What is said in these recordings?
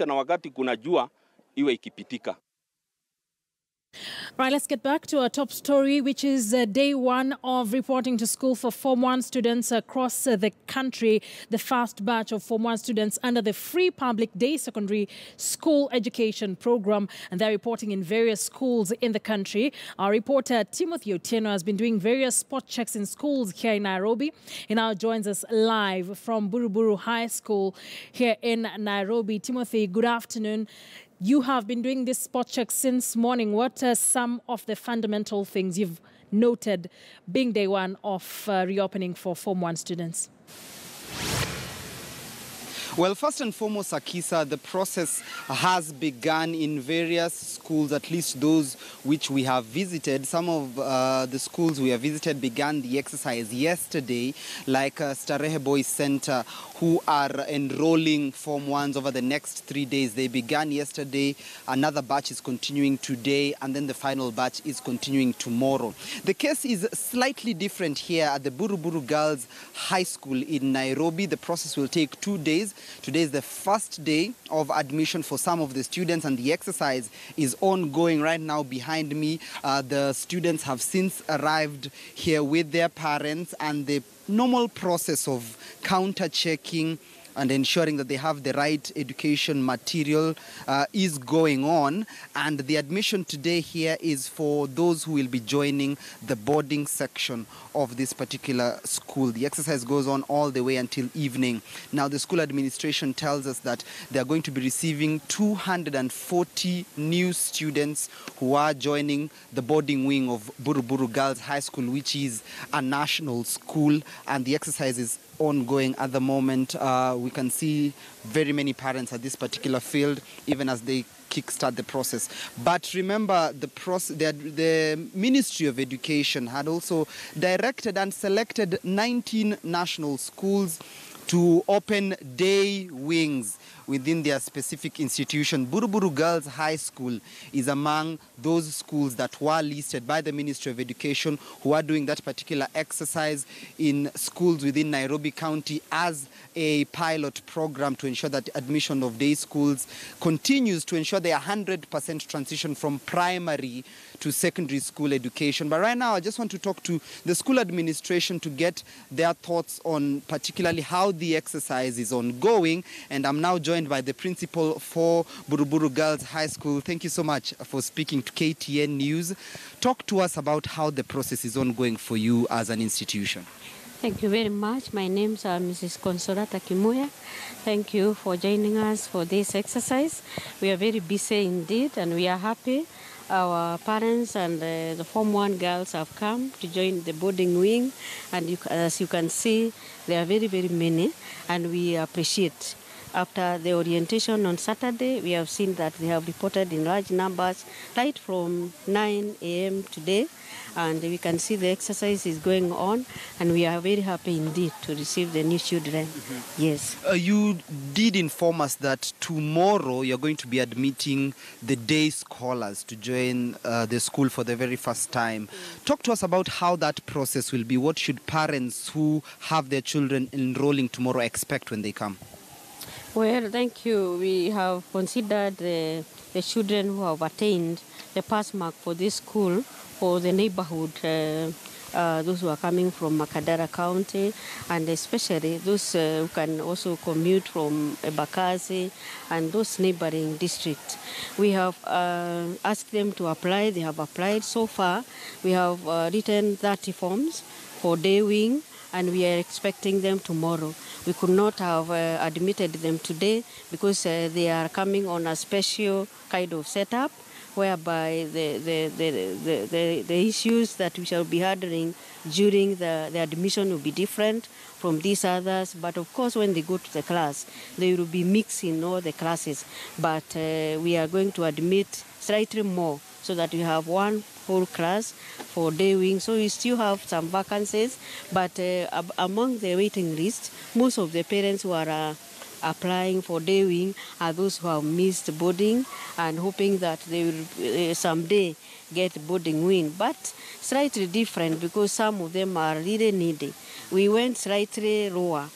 na wakati kuna jua iwe ikipitika. Right, let's get back to our top story, which is day 1 of reporting to school for Form 1 students across the country. The first batch of Form 1 students under the Free Public Day Secondary School Education Program, and they're reporting in various schools in the country. Our reporter Timothy Otieno has been doing various spot checks in schools here in Nairobi. He now joins us live from Buruburu High School here in Nairobi. Timothy, good afternoon. You have been doing this spot check since morning. What are some of the fundamental things you've noted being day 1 of reopening for Form 1 students? Well, first and foremost, Akisa, the process has begun in various schools, at least those which we have visited. Some of the schools we have visited began the exercise yesterday, like Starehe Boys Centre, who are enrolling Form 1s over the next 3 days. They began yesterday, another batch is continuing today, and then the final batch is continuing tomorrow. The case is slightly different here at the Buruburu Girls High School in Nairobi. The process will take 2 days. Today is the first day of admission for some of the students, and the exercise is ongoing right now behind me. The students have since arrived here with their parents, and the normal process of counter-checking and ensuring that they have the right education material is going on. And the admission today here is for those who will be joining the boarding section of this particular school. The exercise goes on all the way until evening. Now, the school administration tells us that they are going to be receiving 240 new students who are joining the boarding wing of Buruburu Girls High School, which is a national school, and the exercise is ongoing at the moment. We can see very many parents at this particular field, even as they kickstart the process. But remember, the Ministry of Education had also directed and selected 19 national schools to open day wings within their specific institution. Buruburu Girls High School is among those schools that were listed by the Ministry of Education who are doing that particular exercise in schools within Nairobi County as a pilot program to ensure that admission of day schools continues to ensure their 100% transition from primary to secondary school education. But right now, I just want to talk to the school administration to get their thoughts on particularly how the exercise is ongoing, and I'm now joined by the principal for Buruburu Girls High School. Thank you so much for speaking to KTN News. Talk to us about how the process is ongoing for you as an institution. Thank you very much. My name is Mrs. Consolata Kimuya. Thank you for joining us for this exercise. We are very busy indeed, and we are happy. Our parents and the Form 1 girls have come to join the boarding wing, and as you can see, there are very, very many, and we appreciate. After the orientation on Saturday, we have seen that they have reported in large numbers right from 9 a.m. today. And we can see the exercise is going on, and we are very happy indeed to receive the new children. Yes. You did inform us that tomorrow you're going to be admitting the day scholars to join the school for the very first time. Talk to us about how that process will be. What should parents who have their children enrolling tomorrow expect when they come? Well, thank you. We have considered the children who have attained the pass mark for this school, for the neighborhood, those who are coming from Makadara County, and especially those who can also commute from Embakasi and those neighboring districts. We have asked them to apply. They have applied so far. We have written 30 forms for day wing, and we are expecting them tomorrow. We could not have admitted them today because they are coming on a special kind of setup whereby the issues that we shall be handling during the admission will be different from these others. But of course, when they go to the class, they will be mixing all the classes. But we are going to admit slightly more so that we have one whole class for day wing. So we still have some vacancies, but among the waiting list, most of the parents who are applying for day wing are those who have missed boarding and hoping that they will someday get boarding wing, but slightly different because some of them are really needy. We went slightly lower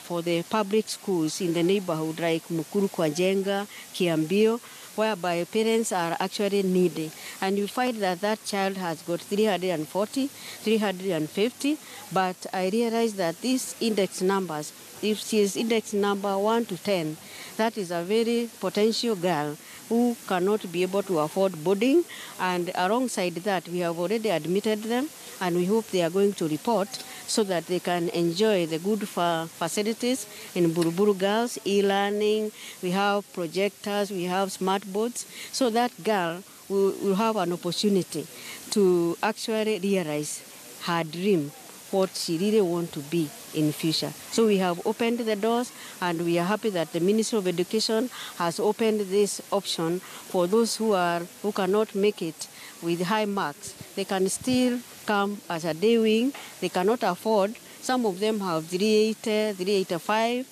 for the public schools in the neighborhood like Mukuru Kwa Jenga, Kiambio, whereby parents are actually needy. And you find that that child has got 340, 350, but I realize that these index numbers, if she is index number 1 to 10, that is a very potential girl who cannot be able to afford boarding. And alongside that, we have already admitted them, and we hope they are going to report so that they can enjoy the good facilities in Buruburu Girls, e-learning. We have projectors, we have smart boards, so that girl will have an opportunity to actually realize her dream, what she really wants to be in future. So we have opened the doors, and we are happy that the Ministry of Education has opened this option for those who cannot make it with high marks. They can still come as a day wing. They cannot afford. Some of them have 380, 385,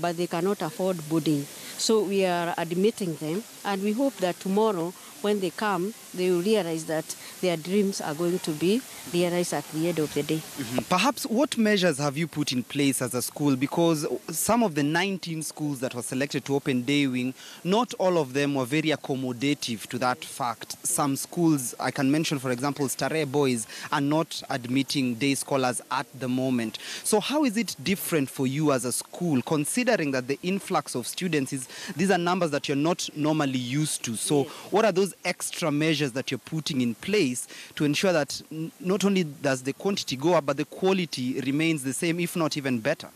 but they cannot afford boarding. So we are admitting them, and we hope that tomorrow when they come, they will realize that their dreams are going to be realized at the end of the day. Mm-hmm. Perhaps what measures have you put in place as a school? Because some of the 19 schools that were selected to open day wing, not all of them were very accommodative to that fact. Some schools, I can mention, for example, Starehe Boys, are not admitting day scholars at the moment. So how is it different for you as a school, considering that the influx of students is, these are numbers that you're not normally used to? So what are those extra measures that you're putting in place to ensure that not only does the quantity go up, but the quality remains the same, if not even better?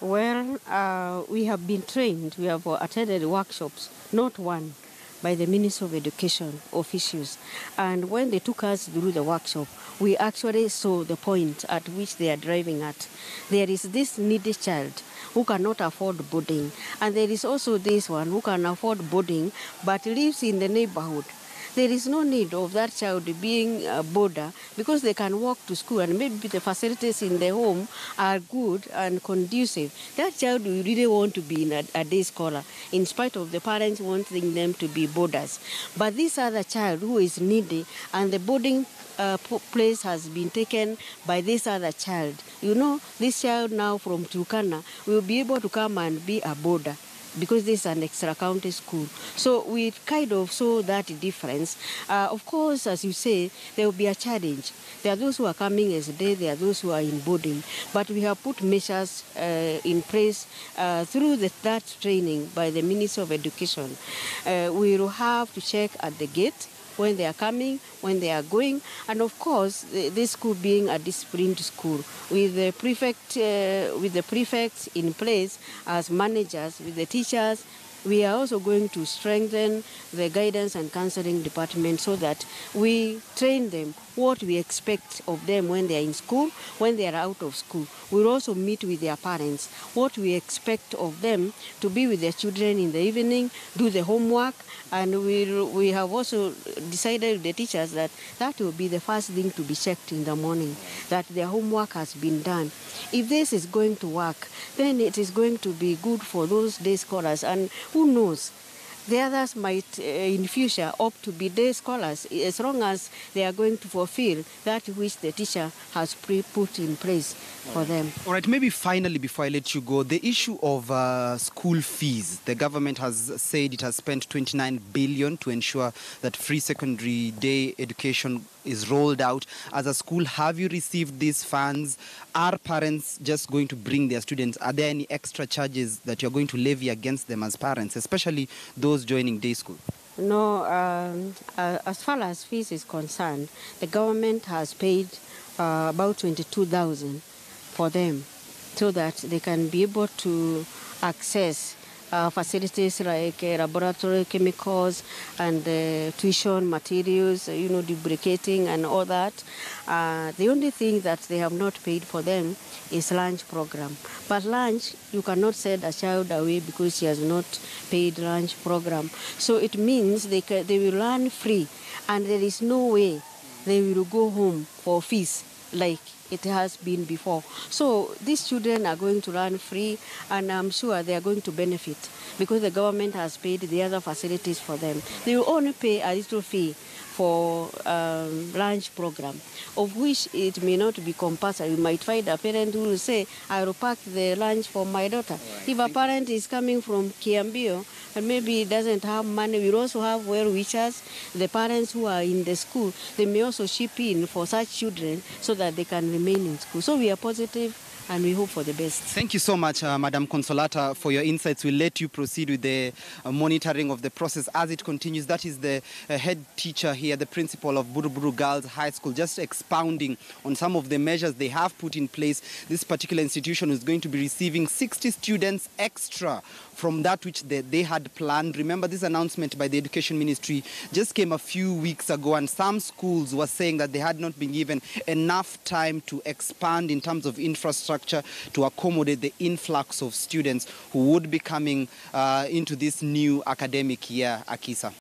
Well, we have been trained, we have attended workshops, not one, by the Ministry of Education officials. And when they took us through the workshop, we actually saw the point at which they are driving at. There is this needy child who cannot afford boarding, and there is also this one who can afford boarding but lives in the neighborhood. There is no need of that child being a boarder because they can walk to school, and maybe the facilities in the home are good and conducive. That child will really want to be a day scholar, in spite of the parents wanting them to be boarders. But this other child who is needy, and the boarding place has been taken by this other child. You know, this child now from Turkana will be able to come and be a boarder, because this is an extra-county school. So we kind of saw that difference. Of course, as you say, there will be a challenge. There are those who are coming as a day, there are those who are in boarding. But we have put measures in place through that training by the Ministry of Education. We will have to check at the gate when they are coming, when they are going. And of course, this school being a disciplined school, with the prefects in place as managers, with the teachers, we are also going to strengthen the guidance and counseling department so that we train them what we expect of them when they are in school, when they are out of school. We'll also meet with their parents, what we expect of them to be with their children in the evening, do the homework, and we have also decided with the teachers that that will be the first thing to be checked in the morning, that their homework has been done. If this is going to work, then it is going to be good for those day scholars, and who knows, the others might in future opt to be day scholars as long as they are going to fulfill that which the teacher has put in place for them. All right, maybe finally, before I let you go, the issue of school fees. The government has said it has spent 29 billion to ensure that free secondary day education is rolled out. As a school, have you received these funds? Are parents just going to bring their students? Are there any extra charges that you're going to levy against them as parents, especially those joining day school? No, as far as fees is concerned, the government has paid about 22,000 for them so that they can be able to access facilities like laboratory chemicals and tuition materials, you know, debricating and all that. The only thing that they have not paid for them is lunch program. But lunch, you cannot send a child away because she has not paid lunch program. So it means they will learn free, and there is no way they will go home for fees like it has been before. So these children are going to run free, and I'm sure they are going to benefit because the government has paid the other facilities for them. They will only pay a little fee for lunch program, of which it may not be compulsory. You might find a parent who will say, I will pack the lunch for my daughter. Right. If a parent is coming from Kiambio and maybe doesn't have money, we also have well-wishers, the parents who are in the school, they may also ship in for such children so that they can remain in school. So we are positive and we hope for the best. Thank you so much, Madam Consolata, for your insights. We'll let you proceed with the monitoring of the process as it continues. That is the head teacher here, the principal of Buruburu Girls High School, just expounding on some of the measures they have put in place. This particular institution is going to be receiving 60 students extra from that which they had planned. Remember, this announcement by the Education Ministry just came a few weeks ago, and some schools were saying that they had not been given enough time to expand in terms of infrastructure to accommodate the influx of students who would be coming into this new academic year, Akisa.